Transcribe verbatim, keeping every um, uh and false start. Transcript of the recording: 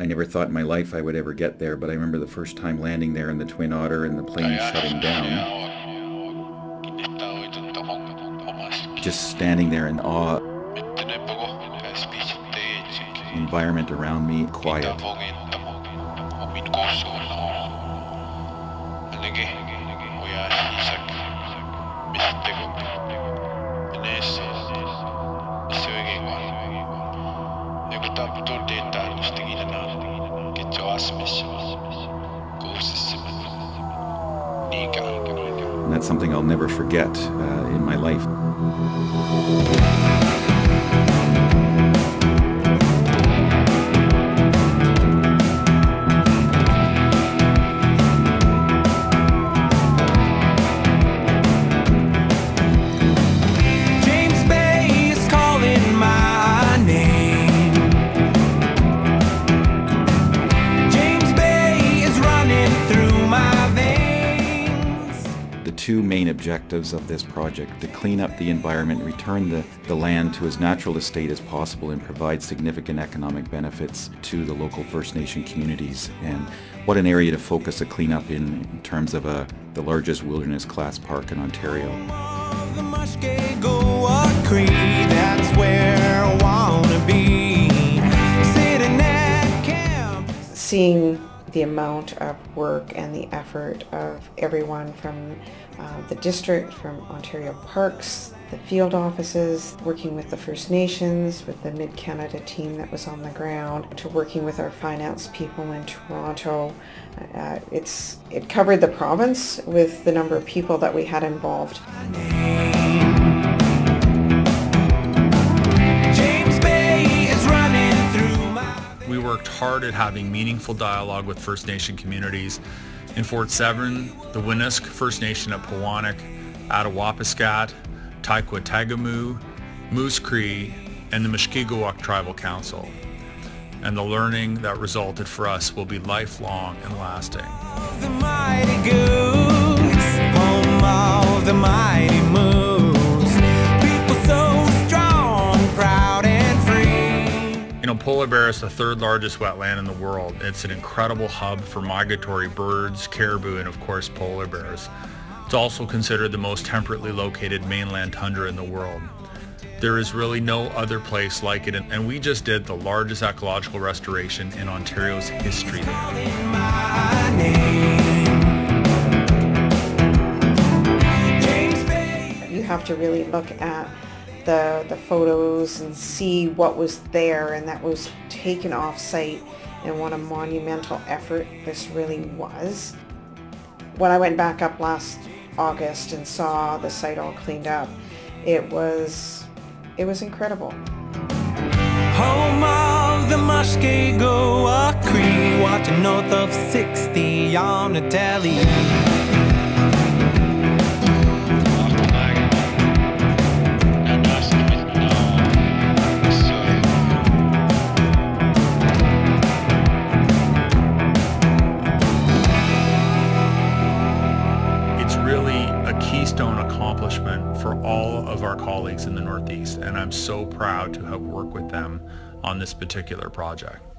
I never thought in my life I would ever get there, but I remember the first time landing there in the Twin Otter and the plane shutting down. Just standing there in awe. Environment around me, quiet. And that's something I'll never forget uh, in my life. James Bay is calling my name. James Bay is running through my veins. The two main objectives of this project, to clean up the environment, return the, the land to as natural a state as possible and provide significant economic benefits to the local First Nation communities. And what an area to focus a cleanup in, in terms of a, the largest wilderness class park in Ontario. The Mishkigawak Tree, that's where I wanna be. Sitting at camp. Seeing the amount of work and the effort of everyone from uh, the district, from Ontario Parks, the field offices, working with the First Nations, with the Mid-Canada team that was on the ground, to working with our finance people in Toronto. Uh, it's, it covered the province with the number of people that we had involved. We worked hard at having meaningful dialogue with First Nation communities in Fort Severn, the Winnisk First Nation at Pawanek, Attawapiskat, Taikwa Tagamu, Moose Cree, and the Mishkigawak Tribal Council. And the learning that resulted for us will be lifelong and lasting. The mighty goose, home of the mighty moose, people so strong, proud and free. You know, Polar Bear is the third largest wetland in the world. It's an incredible hub for migratory birds, caribou, and of course polar bears. It's also considered the most temperately located mainland tundra in the world. There is really no other place like it, and we just did the largest ecological restoration in Ontario's history. You have to really look at the, the photos and see what was there, and that was taken off-site, and what a monumental effort this really was. When I went back up last August and saw the site all cleaned up, it was it was incredible. Home of the Mishkigawak Cree, watching north of sixty on the telly. In the Northeast, and I'm so proud to have worked with them on this particular project.